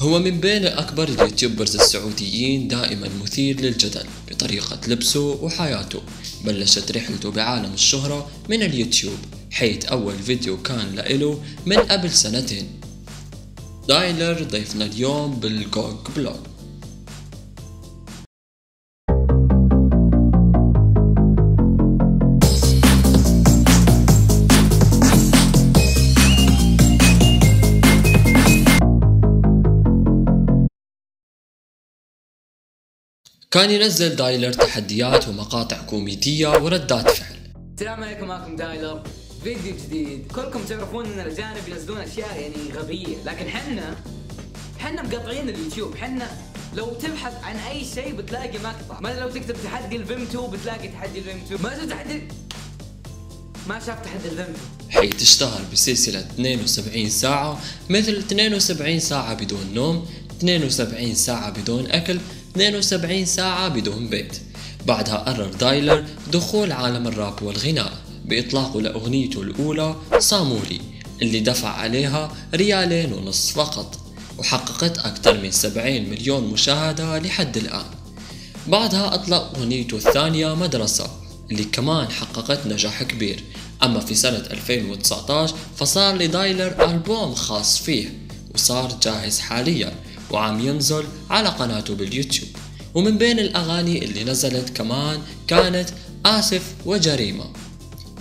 هو من بين أكبر اليوتيوبرز السعوديين، دائما مثير للجدل بطريقة لبسه وحياته. بلشت رحلته بعالم الشهرة من اليوتيوب، حيث أول فيديو كان لإله من قبل سنتين. دايلر ضيفنا اليوم بالجوج بلوج. كان ينزل دايلر تحديات ومقاطع كوميدية وردات فعل. السلام عليكم، معكم دايلر، فيديو جديد. كلكم تعرفون ان الاجانب ينزلون اشياء يعني غبية، لكن حنا مقاطعين اليوتيوب. حنا لو تبحث عن اي شيء بتلاقي مقطع، مثلا لو تكتب تحدي الفيمتو بتلاقي تحدي الفيمتو، ما شفت تحدي، ما شاف تحدي الفيمتو. حيث اشتهر بسلسلة 72 ساعة، مثل 72 ساعة بدون نوم، 72 ساعة بدون اكل، 72 ساعة بدون بيت. بعدها قرر دايلر دخول عالم الراب والغناء بإطلاقه لأغنيته الأولى صامولي، اللي دفع عليها 2.5 ريال فقط، وحققت أكثر من 70 مليون مشاهدة لحد الآن. بعدها أطلق أغنيته الثانية مدرسة، اللي كمان حققت نجاح كبير. أما في سنة 2019 فصار لدايلر ألبوم خاص فيه وصار جاهز حاليا وعم ينزل على قناته باليوتيوب. ومن بين الأغاني اللي نزلت كمان كانت آسف وجريمة،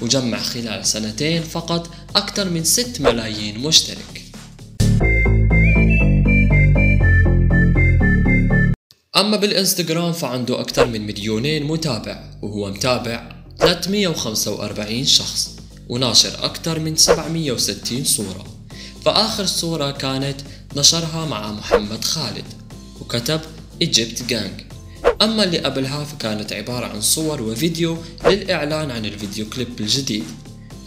وجمع خلال سنتين فقط أكثر من 6 ملايين مشترك. أما بالإنستغرام فعنده أكثر من 2 مليون متابع، وهو متابع 345 شخص، وناشر أكثر من 760 صورة. فآخر صورة كانت نشرها مع محمد خالد وكتب Egypt Gang. أما اللي قبلها فكانت عبارة عن صور وفيديو للإعلان عن الفيديو كليب الجديد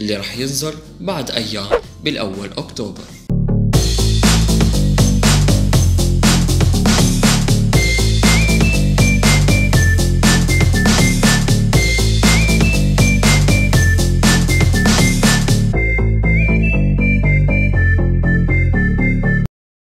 اللي رح ينزل بعد أيام بال1 أكتوبر.